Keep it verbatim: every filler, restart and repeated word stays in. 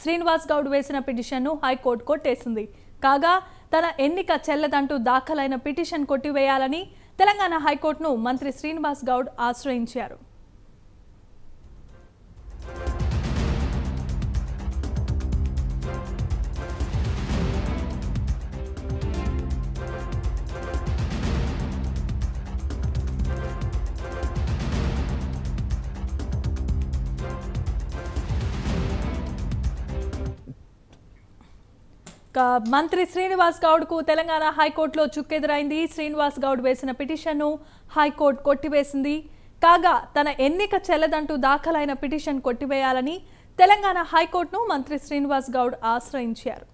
Srinivas Goud Vesina petition nu High Court kotesundi. Kaga tana ennika chelladantu dakhalaina petition Kottivayalani Telangana High Court nu Mantri Srinivas Goud aashrayincharu. Mantri Srinivas Goud ku Telangana High Court lo chukku edurayindi. Srinivas Goud vesina petition nu High Court kottivesindi. Kaga tana ennika chelladantu dakhalaina petition Kottivayalani Telangana High Court nu Mantri Srinivas Goud aashrayincharu.